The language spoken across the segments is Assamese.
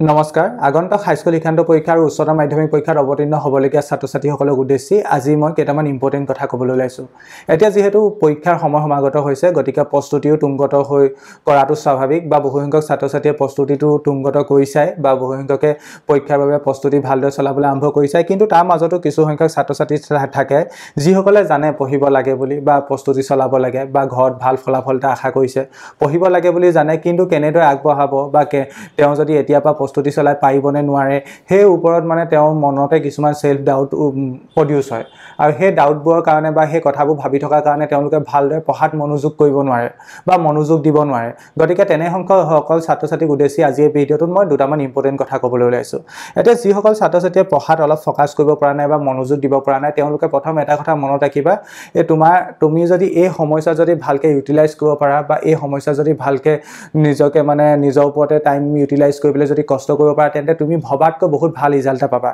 नमस्कार आगंतुक हाईस्कुल शिक्षांत परीक्षा और उच्चतर माध्यमिक परीक्षार अवतीर्ण हबलगिया छात्र छात्रीसक उद्देश्य आज मैं केटामान इम्पर्टेन्ट कथा कबल एतिया जीहेतु परीक्षार समय समागत होइसे गतिके प्रस्तुतिओ तुंगगत होय कराटो स्वाभाविक बा बहुसंख्यक छात्र छात्रीये प्रस्तुतिटो तुंगगत करि चाय बा बहुसंख्यके परीक्षार बारे प्रस्तुति भालदरे चलाबोले आरम्भ करि चाय किन्तु तार माजतो किछु संख्यक छात्र छात्री थाके जिसकले जाने पढ़िब लागे बुली बा प्रस्तुति चलाब लागे बा घरत भाल फलाफल एटा आशा करिसे पढ़िब लागे बुली जाने किन्तु केनेदरे आगबढ़ाब बा तेओ जदि एतिया प्रस्तुति चलाई पारिबने नोवारे हे ऊपर माने तेओ मनते किछुमान सेल्फ डाउट प्रोड्यूस हय आरो हे डाउटबोर कारणे बा हे कथाबो भाबि थका कारणे तेओलोके भालदरे पढ़ात मनोयोग करिब नोवारे बा मनोयोग दिब नोवारे गतिके तेने संख्या सकल छात्र छात्रीक उद्देश्य आज ए भिडिओटत मैं दुटामान इम्पर्टेन्ट कथा कबले ओलाइछु एते जि सकल छात्र छात्रीये पढ़ात अलप फोकास करिब परा नाइ बा मनोयोग दिब परा नाइ तेओलोके प्रथम एटा कथा मनत राखिबा ए तुमि जदि ए समस्या जदि भालके इउटिलाइज करिब परा बा ए समस्या जदि भालके निजके माने निज ओपरते टाइम इउटिलाइज करिबले जदि कष्ट करिब पारा तेन्ते तुमि भबातको बहुत ভাল रिजल्ट पाबा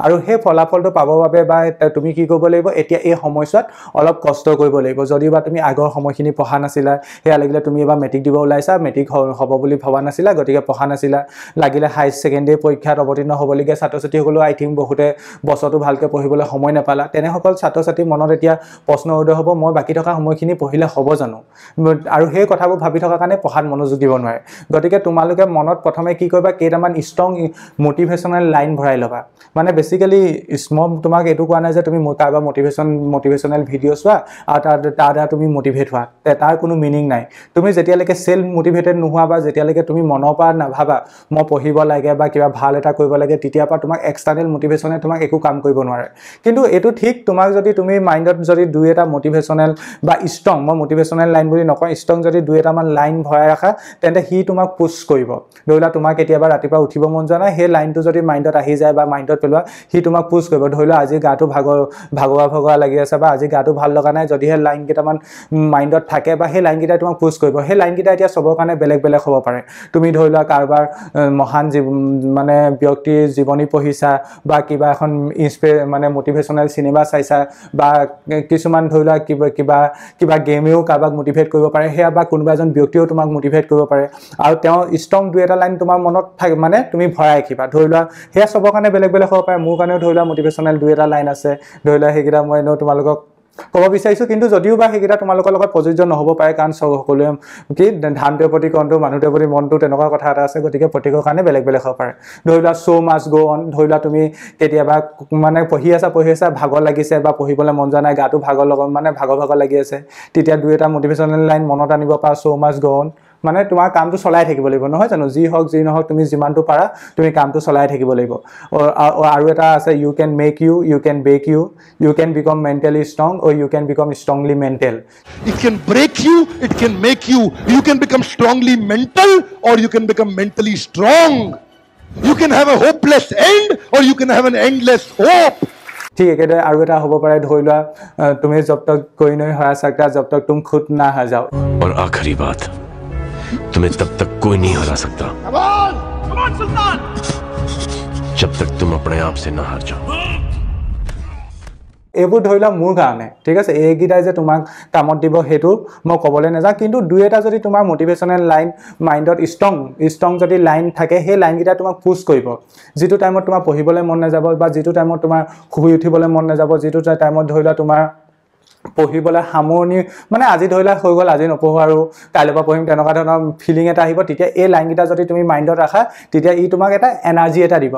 आरो हे फलाफलটো पाबो বাবে বা तुमि कि कइब লাগিব एतिया ए समस्यात অলপ কষ্ট কইব লাগিব যদিবা তুমি আগৰ সময়খিনি পঢ়া নাছিলা হেয়া লাগিলে তুমি এবা মেট্ৰিক দিব ওলাইছা মেট্ৰিক হ'ব বুলি ভবা নাছিলা গতিকে পঢ়া নাছিলা লাগিলে হাই সেকেন্ডাৰী পৰীক্ষাত অৱতীৰ্ণ হ'বলগীয়া ছাত্ৰ ছাত্ৰীসকলও আই থিংক বহুতে বছৰটো ভালকৈ পঢ়িবলৈ সময় নাপালা তেনেসকল ছাত্ৰ ছাত্ৰী মনত এতিয়া প্ৰশ্ন উদয় হ'ব মই বাকী থকা সময়খিনি পঢ়িলে হ'ব জানো আৰু সেই কথাবোৰ ভাবি থকা কাৰণে পঢ়াত মনোযোগ দিব নোৱাৰে গতিকে তোমালোকে মনত প্ৰথমে কি কইবা केटामान स्ट्रंग मोटिवेशनल लाइन भराई लबा माने बेसिकली स्मॉल तुमक एटू कोना जे तुम काबा मोटिवेशनल भिडिओ चुआ और तार तुम मोटिवेट हुआ तार कोनो मीनिंग नाई तुम जेतियालेके सेल्फ मोटिवेटेड नहुआ बा जेतियालेके तुम मनपा नाभाबा मैं पढ़िब लागे बा किबा भाल एटा करिब लागे तितियापा तुमक एक्सटर्नल मोटिवेशने तुमक एको काम करिब नोवारे किन्तु एटू ठीक तुमक जदि तुम माइंडत जदि दुइ एटा मोटिवेशनल बा स्ट्रंग मैं मोटिवेशनल लाइन बुली नक स्ट्रंग जदि दुइ एटा मान लाइन भराई राखा तेन्ते हि तुमक पुश करिब दौला तुमक एतियाबा रातिपा उठिब मन जाना हे लाइन तो जदि माइंडत आहि जाय बा माइंडत पेलवा हि तुमक पुश करिब धइलो आजि गाटो भागवा भागवा लागि आसे बा आजि गाटो ভাল লগা নাই जदि हे लाइन केटा मान माइंडत थाके बा हे लाइन केटा तुमक पुश करिब हे लाइन केटा एटा सबो कारणे बेलेग बेलेग होबो पारे तुमि धइलो कारबार महान माने व्यक्ति जीवनी पढिसा बा किबा एखन माने मोटिवेशनल सिनेमा साइसा बा किछुमान धइलो किबा किबा किबा गेमेओ काबाक मोटिवेट करिब पारे हे बा कोनबा एजन व्यक्तिओ तुमक मोटिवेट करिब पारे आरो तेओ स्ट्रंग दुइ एटा लाइन तुमक मनत माने तुम भराई रखा धरला हे सब कारण बेलेग बेलेग हम पे मोर कारण धरला मोटिवेशनल दुई एटा लाइन आसे धरला हेकिटा मैं नो तुम लोग कब विचारिश किन्तु जदिव तुम लोग प्रयोज्य नहब पारे कारण सकुए कि धानटे प्रति कण मानुटे प्रति मन तो कथा आस गए प्रत्येक कारण बेलेग बेलेग हम पे धरला शो मास्ट गो ऑन धरला तुम के मानने पढ़ी आसा भागर लगिसे पढ़िबले मन जाना गाटो भागर लग मानने भागर भागर लगी आसे दुई एटा मोटिवेशनल लाइन मनत आनिब पारा शो मास्ट गो ऑन माने तुम काम तो चलि थी ना जानो जी हक जी नहक तुम जिमान तो पारा तुम काम तो चलि थी और एटा आसे you can make you can break you can become mentally strong और you can become strongly mental it can break you it can make you you can become strongly mental और you can become mentally strong you can have a hopeless end और you can have an endless hope ठीक एक हम पे धरला तुम्हें जब तक कोई नहीं हरा सकता जब तक तुम खुद ना हर जाओ और आखिरी बात तुम्हें तब तक कोई नहीं हरा सकता जब तक तुम अपने आप से ना हार जाओ एबो धइला मोर कारणे ठीक आछे ए गिटाय जे तुमाक कामत दिबो हेतु म कबले नजा किन्तु दुइ एटा जदि तुमार मोटिवेशनल लाइन माइंडत स्ट्रंग जदि लाइन थाके हे लाइन गिटा तुमाक पुश करिब जितु टाइमत तुमार पढिबले मन ना जाबो बा जितु टाइमत तुमार खुबी उठिबले मन ना जाबो जितु टाइमत धइला तुमार पढ़िबले हामरनी माने आजि धइला हो गल आजि नपढ़ो आरो काइलेबा पढ़िम तेनका धৰণৰ फिलिंग एटा आहिब तितिया ए लाइन गिटा जदि तुमि माइंडत राखा तितिया इ तुमाक एटा एनार्जी एटा দিব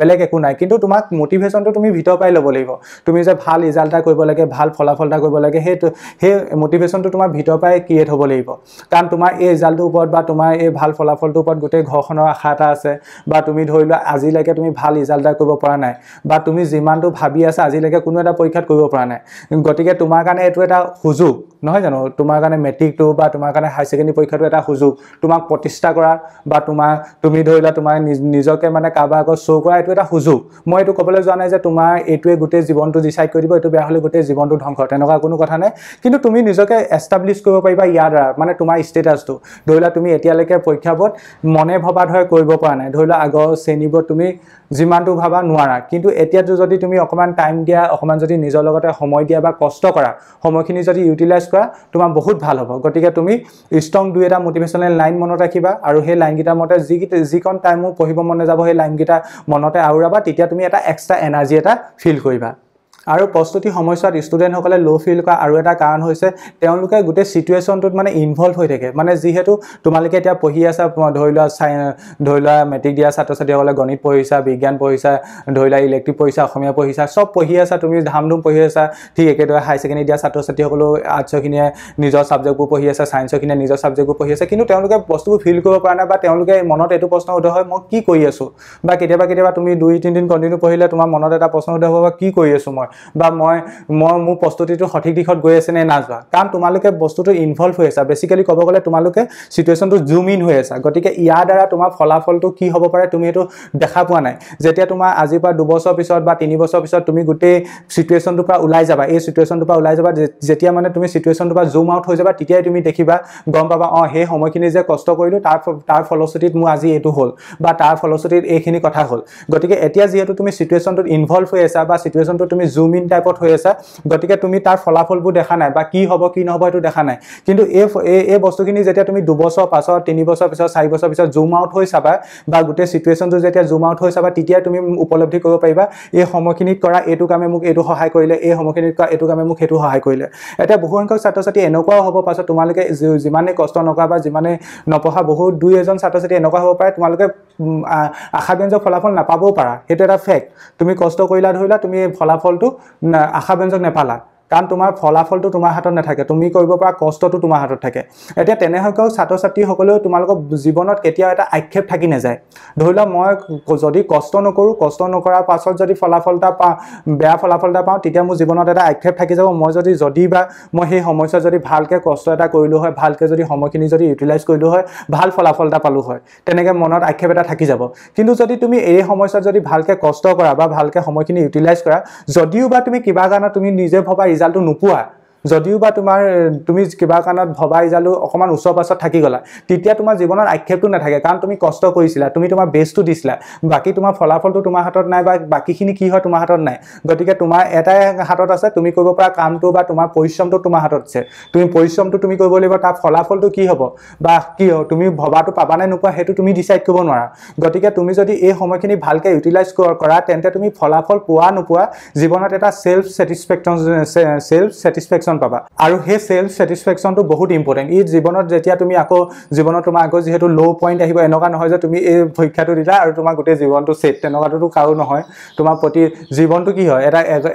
बेलेग একো নাই কিন্তু তোমাক মোটিভেশনটো তুমি ভিতৰ পাই লব লাগিব তুমি যে ভাল ৰিজাল্টটা কৰিব লাগে ভাল ফলাফলটা কৰিব লাগে হে মোটিভেশনটো তোমাৰ ভিতৰ পাই ক্ৰিয়েট হ'ব লাগিব কাৰণ তোমাৰ এই ৰিজাল্টৰ ওপৰত বা তোমাৰ এই ভাল ফলাফলটোৰ ওপৰত গোটেই ঘৰখনৰ আশা এটা আছে বা তুমি ধৰিলা আজিলৈকে তুমি ভাল ৰিজাল্টটা কৰিব পৰা নাই বা তুমি যিমানটো ভাবি আছা আজিলৈকে কোনো এটা পৰীক্ষাত কৰিব পৰা নাই গতিকে तुम सुजोग ना जानो तुम मेट्रिक तो तुम हायर सेकेंडरी परीक्षा तो सुजोग तुमक प्रतिष्ठा करा तुम धरला तुम निजके मानने कारबार आगे शो कर सुजोग मैं यू कबले जा ना तुम ये गोटे जीवन तो डिसाइड कर दूर बेहतर हम गोटे जीवन तो ध्वंस तेना को कथा ना कि तुम निजके एस्टाब्लिश कर पारा यार द्वारा मानने तुम स्टेटास तो धरला तुम एतियालेके परीक्षाबोर मने भबा धरे करा ना धरला आगर श्रेणीबोर तुम जिमान तो भबा ना कि जब तुम अकमान टाइम दिया अकमान जब निजर समय दिया कष्ट কৰা সময়খিনি যদি ইউটিলাইজ কৰা তোমাৰ বহুত ভাল হ'ব। গতিকে তুমি স্ট্ৰং দুই এটা মোটিভেশনাল লাইন মনত ৰাখিবা আৰু সেই লাইনকিটা মতে যিকন টাইমও পঢ়িব মনে যাব সেই লাইনকিটা মনতে আউৰাবা, তেতিয়া তুমি এটা এক্সট্ৰা এনাৰ্জি এটা ফিল কৰিবা। আৰু প্ৰস্তুতি সময়ছোৱাত ষ্টুডেন্টসকলে লো ফিল কৰা আৰু এটা কাৰণ হৈছে তেওঁলোকে গোটে সিচুৱেশনটোত মানে ইনভলভ হৈ থাকে। মানে যিহেতু তোমালোকে এতিয়া পঢ়ি আছা, ধৰিলোৱা মেট্ৰিক দিয়া ছাত্ৰছাত্ৰীসকলে গণিত পঢ়িছা, বিজ্ঞান পঢ়িছা, ধৰিলোৱা ইলেক্টিভ পঢ়িছা, অসমীয়া পঢ়িছা, সব পঢ়ি আছা, তুমি ধামধুম পঢ়ি আছা। ঠিক একেদৰে হাই ছেকেণ্ডেৰী দিয়া ছাত্ৰছাত্ৰীসকলেও আৰ্টছখিনিয়ে নিজৰ ছাবজেক্টবোৰ পঢ়ি আছে, ছায়েন্সখিনিয়ে নিজৰ ছাবজেক্টবোৰ পঢ়ি আছে, কিন্তু তেওঁলোকে বস্তুবোৰ ফিল কৰিব পৰা নাই বা তেওঁলোকে মনত এইটো প্ৰশ্ন সোধা হয় মই কি কৰি আছোঁ, বা কেতিয়াবা তুমি 2-3 দিন কণ্টিনিউ পঢ়িলে তোমাৰ মনত এটা প্ৰশ্ন সোধা হয় কি কৰি আছোঁ মই, বা মই মোৰ প্ৰস্তুতিটো সঠিক দিশত গৈ আছে নে নাই যোৱা। কাৰণ তোমালোকে বস্তুটো ইনভলভ হৈ আছা, বেসিক্যালি ক'ব গ'লে তোমালোকে সিচুৱেশনটো জুম ইন হৈ আছা। গতিকে ইয়াৰ দ্বাৰা তোমাৰ ফলাফলটো কি হ'ব পাৰে তুমি এইটো দেখা পোৱা নাই। যেতিয়া তোমাৰ আজিৰ পৰা 2 বছৰ পিছত বা 3 বছৰ পিছত তুমি গোটেই সিচুৱেশনটোৰ পৰা ওলাই যাবা, এই সিচুৱেশনটোৰ পৰা ওলাই যাবা, যেতিয়া মানে তুমি সিচুৱেশনটোৰ পৰা জুম আউট হৈ যাবা, তেতিয়াই তুমি দেখিবা, গম পাবা সেই সময়খিনি যে কষ্ট কৰিলোঁ তাৰ ফলশ্ৰুতিত মোৰ আজি এইটো হ'ল বা তাৰ ফলশ্ৰুতিত এইখিনি কথা হ'ল। গতিকে এতিয়া যেহেতু তুমি সিচুৱেশনটোত ইনভলভ হৈ আছা বা সিচুৱেশনটো তুমি জুম ইন টাইপত হৈ আছা, গতিকে তুমি তাৰ ফলাফলবোৰ দেখা নাই বা কি হ'ব কি নহ'ব এইটো দেখা নাই। কিন্তু এই বস্তুখিনি যেতিয়া তুমি 2 বছৰ পাছত, 3 বছৰ পিছত, 4 বছৰ পিছত জুম আউট হৈ চাবা বা গোটেই সিচুৱেশ্যনটো যেতিয়া জুম আউট হৈ চাবা, তেতিয়া তুমি উপলব্ধি কৰিব পাৰিবা এই সময়খিনিত কৰা এইটো কামে মোক এইটো সহায় কৰিলে, এই সময়খিনিত কৰা এইটো কামে মোক সেইটো সহায় কৰিলে। এতিয়া বহুসংখ্যক ছাত্ৰ ছাত্ৰী এনেকুৱাও হ'ব পাছত, তোমালোকে যিমানেই কষ্ট নকৰা বা যিমানেই নপঢ়া, বহুত 2-1 ছাত্ৰ ছাত্ৰী এনেকুৱা হ'ব পাৰে তোমালোকে আশাব্যঞ্জক ফলাফল নাপাবও পাৰা, সেইটো এটা ফেক্ট। তুমি কষ্ট কৰিলা, ধৰিলা তুমি ফলাফলটো আশাব্যঞ্জক নাপালা, কাৰণ তোমাৰ ফলাফলটো তোমাৰ হাতত নাথাকে, তুমি কৰিব পৰা কষ্টটো তোমাৰ হাতত থাকে। এতিয়া তেনেহৈও ছাত্ৰ ছাত্ৰীসকলেও তোমালোকৰ জীৱনত কেতিয়াও এটা আক্ষেপ থাকি নাযায়। ধৰি লোৱা মই যদি কষ্ট নকৰোঁ, কষ্ট নকৰাৰ পাছত যদি বেয়া ফলাফল এটা পাওঁ, তেতিয়া মোৰ জীৱনত এটা আক্ষেপ থাকি যাব। মই যদি বা মই সেই সময়ছোৱাত যদি ভালকৈ কষ্ট এটা কৰিলোঁ হয়, ভালকৈ যদি সময়খিনি যদি ইউটিলাইজ কৰিলোঁ হয়, ভাল ফলাফল এটা পালোঁ হয়, তেনেকৈ মনত আক্ষেপ এটা থাকি যাব। কিন্তু যদি তুমি এই সময়ছোৱাত যদি ভালকৈ কষ্ট কৰা বা ভালকৈ সময়খিনি ইউটিলাইজ কৰা, যদিও বা তুমি কিবা কাৰণত তুমি নিজে ভবা ৰিজাল্টটো নোপোৱা, যদিও বা তুমি কিবা কাৰণত ভবা ৰিজাল্টটো অকণমান ওচৰ পাছত থাকি গ'লা, তেতিয়া তোমাৰ জীৱনত আক্ষেপটো নাথাকে, কাৰণ তুমি কষ্ট কৰিছিলা, তুমি তোমাৰ বেষ্টটো দিছিলা, বাকী তোমাৰ ফলাফলটো তোমাৰ হাতত নাই বা বাকীখিনি কি হয় তোমাৰ হাতত নাই। গতিকে তোমাৰ এটাই হাতত আছে, তুমি কৰিব পৰা কামটো বা তোমাৰ পৰিশ্ৰমটো তোমাৰ হাতত আছে, তুমি পৰিশ্ৰমটো তুমি কৰিব লাগিব, তাৰ ফলাফলটো কি হ'ব বা কি হ'ব তুমি ভবাটো পাবা নে নোপোৱা সেইটো তুমি ডিচাইড কৰিব নোৱাৰা। গতিকে তুমি যদি এই সময়খিনি ভালকৈ ইউটিলাইজ কৰা, তেন্তে তুমি ফলাফল পোৱা নোপোৱা জীৱনত এটা সেল্ফ ছেটিছফেকশ্যন পাবা, আৰু সেই সেলফ স্যাটিসফ্যাকশনটো বহুত ইম্পৰ্টেন্ট। ই জীৱনত যেতিয়া তুমি আকৌ জীৱনত তোমাৰ আকৌ যেহেতু লো পইণ্ট আহিব, এনেকুৱা নহয় যে তুমি এই পৰীক্ষাটো দিলা আৰু তোমাৰ গোটেই জীৱনটো ছেট, তেনেকুৱাটোতো কাৰো নহয়। তোমাৰ প্ৰতি জীৱনটো কি হয়,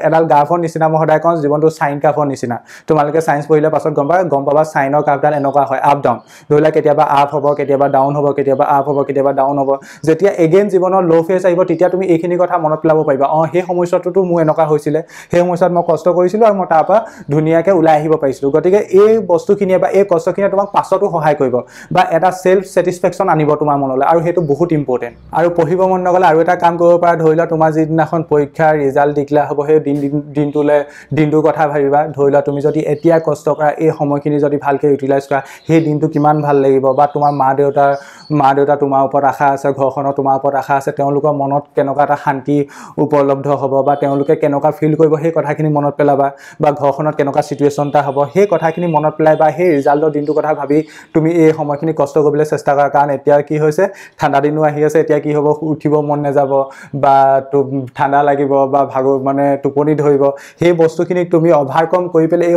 এডাল গ্ৰাফৰ নিচিনা, মই সদায় কওঁ জীৱনটো সাইন গ্ৰাফৰ নিচিনা। তোমালোকে সাইন্স পঢ়িলে পাছত গম পাবা সাইনৰ গ্ৰাফডাল এনেকুৱা হয়, আপ ডাউন, ধৰিলা কেতিয়াবা আপ হ'ব, কেতিয়াবা ডাউন হ'ব, কেতিয়াবা আপ হ'ব, কেতিয়াবা ডাউন হ'ব। যেতিয়া এগেইন জীৱনৰ লো ফেজ আহিব, তেতিয়া তুমি এইখিনি কথা মনত পেলাব পাৰিবা, সেই সমস্যাটোতো মোৰ এনেকুৱা হৈছিলে, সেই সময়ছোৱাত মই কষ্ট কৰিছিলোঁ আৰু মই তাৰপৰা ধুনীয়াকৈ ওলাই আহিব পাৰিছিলোঁ। গতিকে এই বস্তুখিনিয়ে বা এই কষ্টখিনিয়ে তোমাক পাছতো সহায় কৰিব বা এটা সেল্ফ ছেটিছফেকশ্যন আনিব তোমাৰ মনলৈ, আৰু সেইটো বহুত ইম্পৰ্টেণ্ট। আৰু পঢ়িব মন নগ'লে আৰু এটা কাম কৰিব পাৰা, ধৰি লোৱা তোমাৰ যিদিনাখন পৰীক্ষাৰ ৰিজাল্ট ডিক্লেয়াৰ হ'ব, সেই দিনটোৰ কথা ভাবিবা। ধৰি লোৱা তুমি যদি এতিয়া কষ্ট কৰা, এই সময়খিনি যদি ভালকৈ ইউটিলাইজ কৰা, সেই দিনটো কিমান ভাল লাগিব, বা তোমাৰ মা দেউতা তোমাৰ ওপৰত আশা আছে, ঘৰখনৰ তোমাৰ ওপৰত আশা আছে, তেওঁলোকৰ মনত কেনেকুৱা এটা শান্তি উপলব্ধ হ'ব বা তেওঁলোকে কেনেকুৱা ফিল কৰিব, সেই কথাখিনি মনত পেলাবা, বা ঘৰখনত কেনেকুৱা সিচুৱেশ্যন এটা হ'ব সেই কথাখিনি মনত পেলাই বা সেই ৰিজাল্টৰ দিনটোৰ কথা ভাবি তুমি এই সময়খিনি কষ্ট কৰিবলৈ চেষ্টা কৰা। কাৰণ এতিয়া কি হৈছে, ঠাণ্ডা দিনো আহি আছে, এতিয়া কি হ'ব, উঠিব মন নাযাব বা ঠাণ্ডা লাগিব বা ভাগৰ মানে টোপনি ধৰিব, সেই বস্তুখিনিক তুমি অভাৰকম কৰি পেলাই এই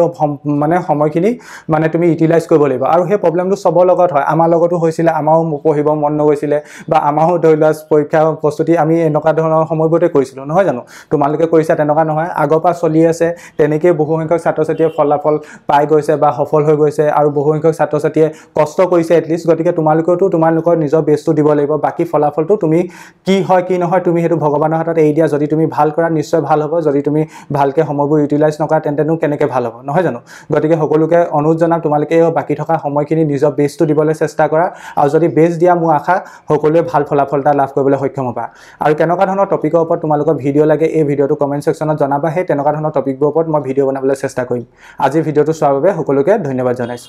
মানে সময়খিনি মানে তুমি ইউটিলাইজ কৰিব লাগিব। আৰু সেই প্ৰব্লেমটো চবৰ লগত হয়, আমাৰ লগতো হৈছিলে, আমাৰো পঢ়িব মন নগৈছিলে বা আমাৰো ধৰি লোৱা পৰীক্ষা প্ৰস্তুতি আমি এনেকুৱা ধৰণৰ সময়বোৰতে কৰিছিলোঁ, নহয় জানো? তোমালোকে কৰিছা তেনেকুৱা নহয়, আগৰ পৰা চলি আছে তেনেকৈ বহুসংখ্যক ছাত্ৰ ছাত্ৰীয়ে ফলাফল পাই গৈছে বা সফল হৈ গৈছে, আৰু বহুসংখ্যক ছাত্ৰ ছাত্ৰীয়ে কষ্ট কৰিছে এটলিষ্ট। গতিকে তোমালোকেওতো তোমালোকৰ নিজৰ বেষ্টটো দিব লাগিব, বাকী ফলাফলটো তুমি কি হয় কি নহয় তুমি সেইটো ভগৱানৰ হাতত এৰি দিয়া। যদি তুমি ভাল কৰা নিশ্চয় ভাল হ'ব, যদি তুমি ভালকৈ সময়বোৰ ইউটিলাইজ নকৰা তেন্তেনো কেনেকৈ ভাল হ'ব, নহয় জানো? গতিকে সকলোকে অনুৰোধ জনাম, তোমালোকে বাকী থকা সময়খিনি নিজৰ বেষ্টটো দিবলৈ চেষ্টা কৰা, আৰু যদি বেষ্ট দিয়া মোৰ আশা সকলোৱে ভাল ফলাফল এটা লাভ কৰিবলৈ সক্ষম হ'বা। আৰু কেনেকুৱা ধৰণৰ টপিকৰ ওপৰত তোমালোকৰ ভিডিঅ' লাগে, এই ভিডিঅ'টো কমেণ্ট ছেকশ্যনত জনাবা, সেই তেনেকুৱা ধৰণৰ টপিকবোৰৰ ওপৰত মই ভিডিঅ' বনাবলৈ চেষ্টা কৰিম। আজিৰ ভিডিঅ'টো চোৱাৰ বাবে সকলোকে ধন্যবাদ জনাইছোঁ।